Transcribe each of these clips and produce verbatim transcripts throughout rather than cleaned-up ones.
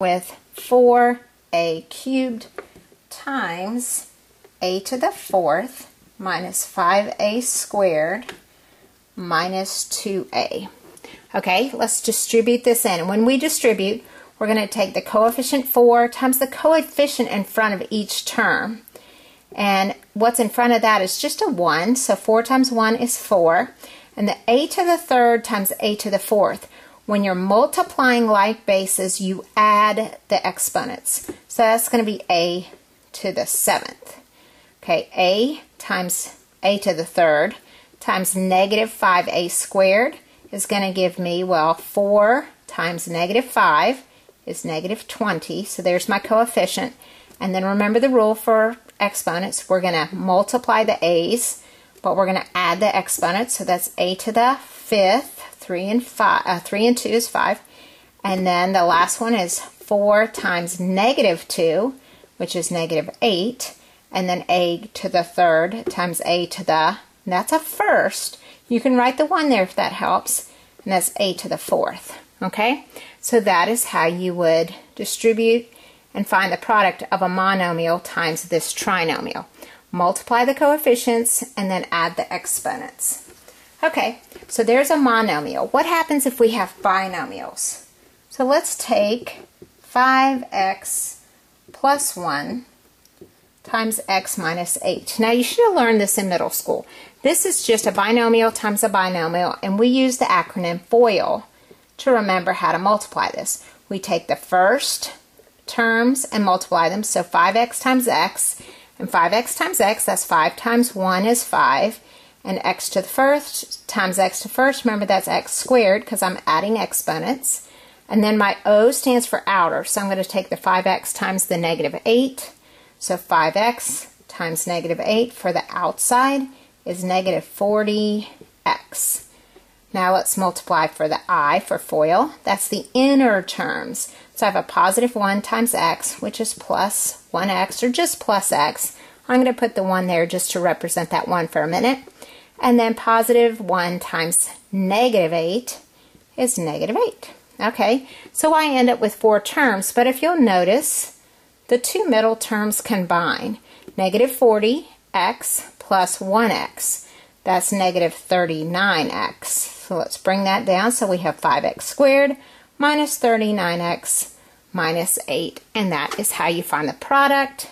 with four a cubed times a to the fourth minus five a squared minus two a. Okay, let's distribute this in. When we distribute, we're going to take the coefficient four times the coefficient in front of each term. And what's in front of that is just a one, so four times one is four. And the a to the third times a to the fourth. When you're multiplying like bases, you add the exponents. So that's going to be a to the seventh. Okay, a times a to the third times negative five a squared is going to give me, well, four times negative five is negative twenty. So there's my coefficient. And then remember the rule for exponents. We're going to multiply the a's, but we're going to add the exponents. So that's a to the fifth. three and, five, uh, three and two is five. And then the last one is four times negative two, which is negative eight. And then a to the third times a to the, that's a first. You can write the one there if that helps. And that's a to the fourth. Okay? So that is how you would distribute and find the product of a monomial times this trinomial. Multiply the coefficients and then add the exponents. Okay, so there's a monomial. What happens if we have binomials? So let's take five x plus one times x minus eight. Now you should have learned this in middle school. This is just a binomial times a binomial, and we use the acronym FOIL to remember how to multiply this. We take the first terms and multiply them, so five x times x, and five x times x, that's five times one is five, and x to the first times x to the first, remember that's x squared because I'm adding exponents. And then my O stands for outer, so I'm going to take the five x times the negative eight. So five x times negative eight for the outside is negative forty x. Now let's multiply for the I for FOIL. That's the inner terms. So I have a positive one times x, which is plus one x or just plus x. I'm going to put the one there just to represent that one for a minute. And then positive one times negative eight is negative eight. Okay, so I end up with four terms, but if you'll notice, the two middle terms combine. Negative forty x plus one x. That's negative thirty-nine x. So let's bring that down. So we have five x squared minus thirty-nine x minus eight. And that is how you find the product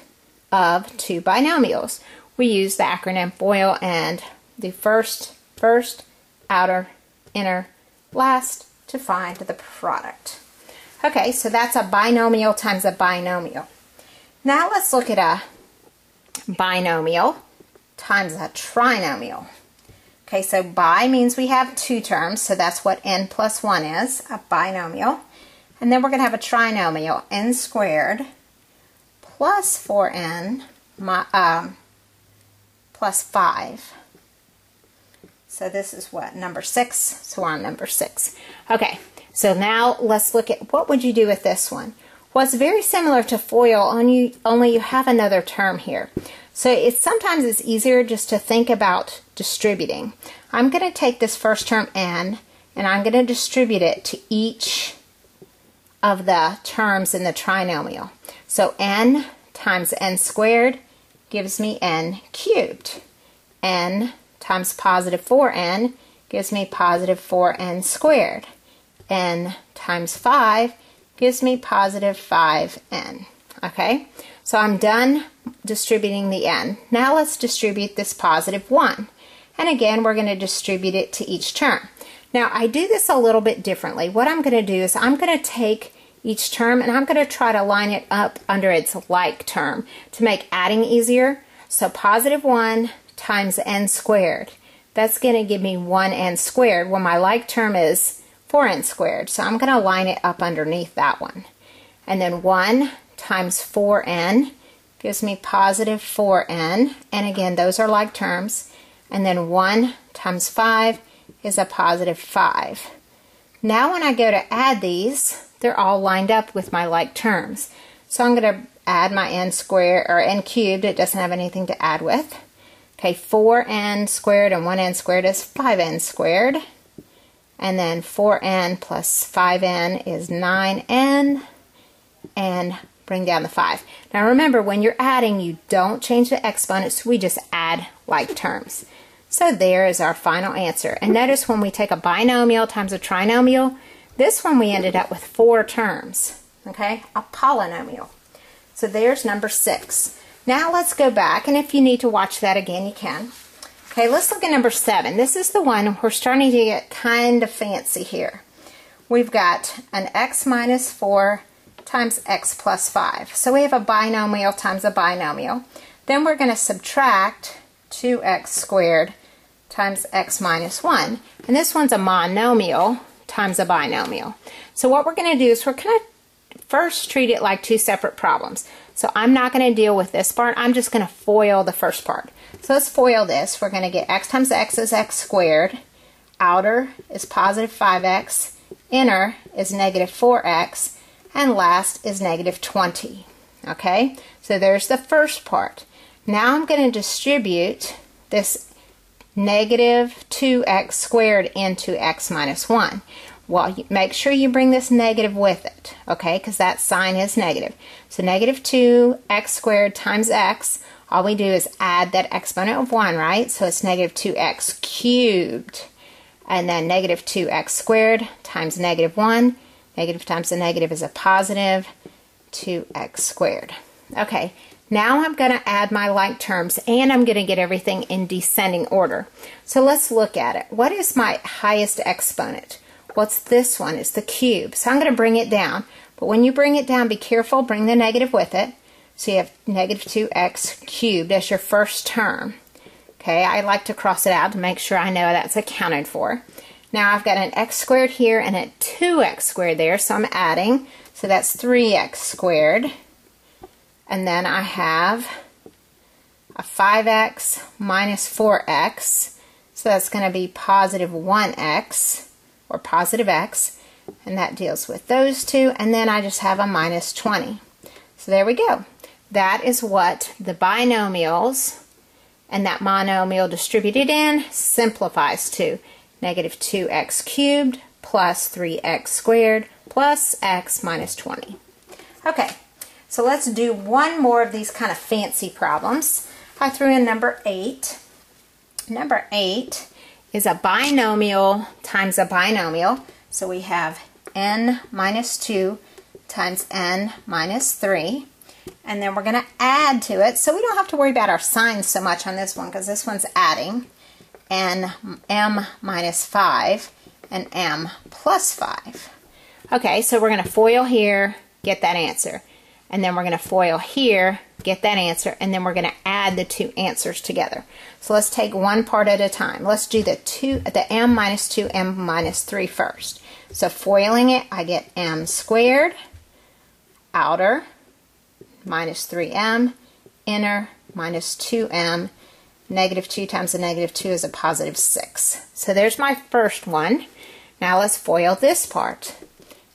of two binomials. We use the acronym FOIL and the first, first, outer, inner, last to find the product. Okay, so that's a binomial times a binomial. Now let's look at a binomial times a trinomial. Okay, so bi means we have two terms, so that's what n plus one is, a binomial. And then we're going to have a trinomial, n squared plus four n my, um, plus five. So this is what, number six? So we're on number six. Okay, so now let's look at what would you do with this one. Well, it's very similar to FOIL, only, only you have another term here. So it's, sometimes it's easier just to think about distributing. I'm going to take this first term n, and I'm going to distribute it to each of the terms in the trinomial. So n times n squared gives me n cubed. N times positive four n gives me positive four n squared. N times five gives me positive five n. Okay, so I'm done distributing the n. Now let's distribute this positive one. And again, we're going to distribute it to each term. Now I do this a little bit differently. What I'm going to do is I'm going to take each term and I'm going to try to line it up under its like term to make adding easier. So positive one times n squared, that's going to give me one n squared. Well, my like term is four n squared, so I'm going to line it up underneath that one. And then one times four n gives me positive four n, and again those are like terms. And then one times five is a positive five. Now when I go to add these, they're all lined up with my like terms. So I'm going to add my n squared or n cubed. It doesn't have anything to add with. Okay, four n squared and one n squared is five n squared. And then four n plus five n is nine n. and bring down the five. Now remember, when you're adding, you don't change the exponents, we just add like terms. So there is our final answer. And notice when we take a binomial times a trinomial, this one we ended up with four terms, okay? A polynomial. So there's number six. Now let's go back, and if you need to watch that again, you can. Okay, let's look at number seven. This is the one we're starting to get kind of fancy here. We've got an x minus four times x plus five. So we have a binomial times a binomial. Then we're going to subtract two x squared times x minus one. And this one's a monomial times a binomial. So what we're going to do is we're going to first treat it like two separate problems. So I'm not going to deal with this part. I'm just going to FOIL the first part. So let's FOIL this. We're going to get x times x is x squared. Outer is positive five x. Inner is negative four x. And last is negative twenty. Okay, so there's the first part. Now I'm going to distribute this negative two x squared into x minus one. Well, make sure you bring this negative with it, okay, because that sign is negative. So negative two x squared times x, all we do is add that exponent of one, right? So it's negative two x cubed, and then negative two x squared times negative one. Negative times a negative is a positive, two x squared. Okay, now I'm going to add my like terms, and I'm going to get everything in descending order. So let's look at it. What is my highest exponent? What's this one? It's the cube. So I'm going to bring it down. But when you bring it down, be careful, bring the negative with it. So you have negative two x cubed as your first term. Okay, I like to cross it out to make sure I know that's accounted for. Now I've got an x squared here and a two x squared there, so I'm adding. So that's three x squared. And then I have a five x minus four x. So that's going to be positive one x, or positive x. And that deals with those two. And then I just have a minus twenty. So there we go. That is what the binomials and that monomial distributed in simplifies to. Negative two x cubed plus three x squared plus x minus twenty. Okay, so let's do one more of these kind of fancy problems. I threw in number eight. Number eight is a binomial times a binomial. So we have n minus two times n minus three. And then we're going to add to it. So we don't have to worry about our signs so much on this one because this one's adding. And m minus five and m plus five. Okay, so we're going to FOIL here, get that answer. And then we're going to FOIL here, get that answer. And then we're going to add the two answers together. So let's take one part at a time. Let's do the two, the m minus two, m minus three first. So FOILing it, I get m squared, outer minus three m, inner minus two m, negative two times a negative two is a positive six. So there's my first one. Now let's FOIL this part.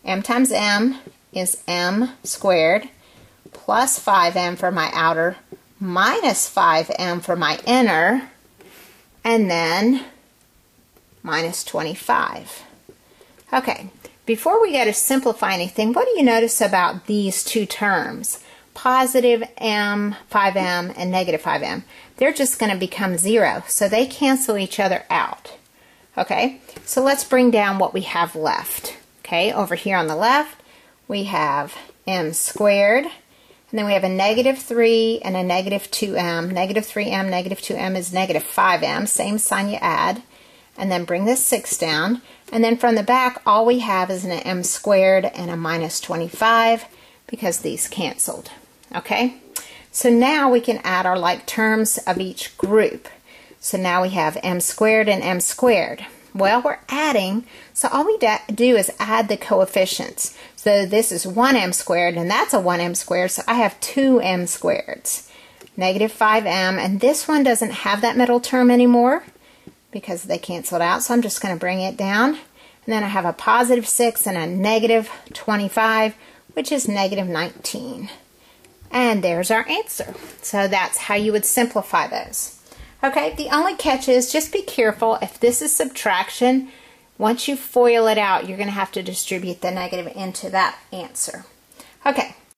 M times m is m squared plus five m for my outer minus five m for my inner, and then minus twenty-five. Okay, before we go to simplify anything, what do you notice about these two terms? Positive m, five m, and negative five m. They're just going to become zero, so they cancel each other out. Okay, so let's bring down what we have left. Okay, over here on the left, we have m squared, and then we have a negative three and a negative two m. Negative three m, negative two m is negative five m, same sign you add. And then bring this six down, and then from the back, all we have is an m squared and a minus twenty-five, because these canceled. Okay, so now we can add our like terms of each group. So now we have m squared and m squared. Well, we're adding, so all we do is add the coefficients. So this is one m squared, and that's a one m squared, so I have two m squareds. Negative five m, and this one doesn't have that middle term anymore because they canceled out, so I'm just going to bring it down. And then I have a positive six and a negative twenty-five, which is negative nineteen. And there's our answer. So that's how you would simplify those. Okay, the only catch is just be careful. If this is subtraction, once you FOIL it out, you're going to have to distribute the negative into that answer. Okay.